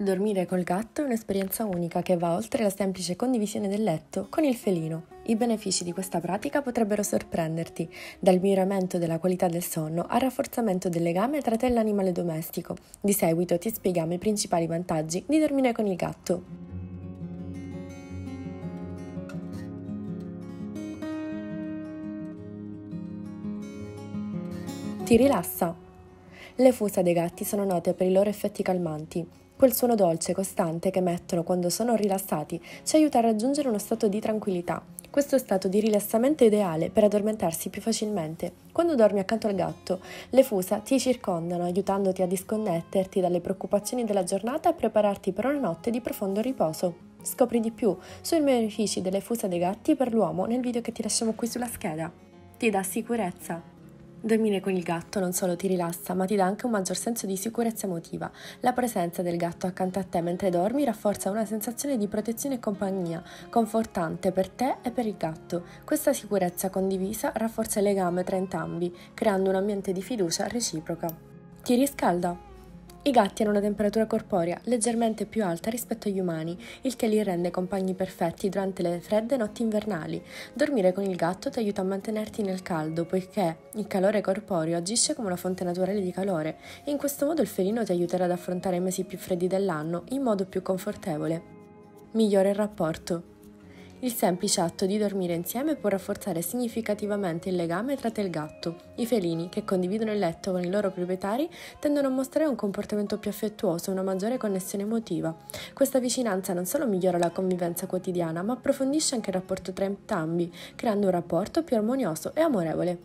Dormire col gatto è un'esperienza unica che va oltre la semplice condivisione del letto con il felino. I benefici di questa pratica potrebbero sorprenderti, dal miglioramento della qualità del sonno al rafforzamento del legame tra te e l'animale domestico. Di seguito ti spieghiamo i principali vantaggi di dormire con il gatto. Ti rilassa. Le fusa dei gatti sono note per i loro effetti calmanti. Quel suono dolce e costante che emettono quando sono rilassati ci aiuta a raggiungere uno stato di tranquillità. Questo stato di rilassamento è ideale per addormentarsi più facilmente. Quando dormi accanto al gatto, le fusa ti circondano, aiutandoti a disconnetterti dalle preoccupazioni della giornata e a prepararti per una notte di profondo riposo. Scopri di più sui benefici delle fusa dei gatti per l'uomo nel video che ti lasciamo qui sulla scheda. Ti dà sicurezza. Dormire con il gatto non solo ti rilassa, ma ti dà anche un maggior senso di sicurezza emotiva. La presenza del gatto accanto a te mentre dormi rafforza una sensazione di protezione e compagnia, confortante per te e per il gatto. Questa sicurezza condivisa rafforza il legame tra entrambi, creando un ambiente di fiducia reciproca. Ti riscalda. I gatti hanno una temperatura corporea leggermente più alta rispetto agli umani, il che li rende compagni perfetti durante le fredde notti invernali. Dormire con il gatto ti aiuta a mantenerti nel caldo, poiché il calore corporeo agisce come una fonte naturale di calore, e in questo modo il felino ti aiuterà ad affrontare i mesi più freddi dell'anno in modo più confortevole. Migliora il rapporto. Il semplice atto di dormire insieme può rafforzare significativamente il legame tra te e il gatto. I felini, che condividono il letto con i loro proprietari, tendono a mostrare un comportamento più affettuoso e una maggiore connessione emotiva. Questa vicinanza non solo migliora la convivenza quotidiana, ma approfondisce anche il rapporto tra entrambi, creando un rapporto più armonioso e amorevole.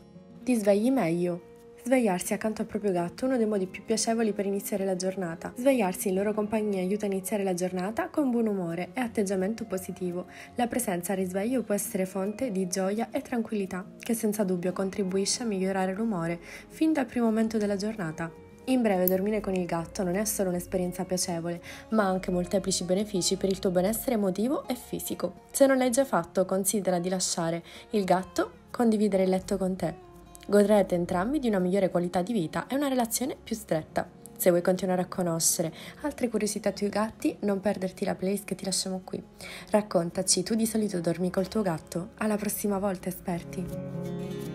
Ti svegli meglio. Svegliarsi accanto al proprio gatto è uno dei modi più piacevoli per iniziare la giornata. Svegliarsi in loro compagnia aiuta a iniziare la giornata con buon umore e atteggiamento positivo. La presenza al risveglio può essere fonte di gioia e tranquillità, che senza dubbio contribuisce a migliorare l'umore fin dal primo momento della giornata. In breve, dormire con il gatto non è solo un'esperienza piacevole, ma ha anche molteplici benefici per il tuo benessere emotivo e fisico. Se non l'hai già fatto, considera di lasciare il gatto condividere il letto con te. Godrete entrambi di una migliore qualità di vita e una relazione più stretta. Se vuoi continuare a conoscere altre curiosità sui gatti, non perderti la playlist che ti lasciamo qui. Raccontaci, tu di solito dormi col tuo gatto? Alla prossima volta, esperti!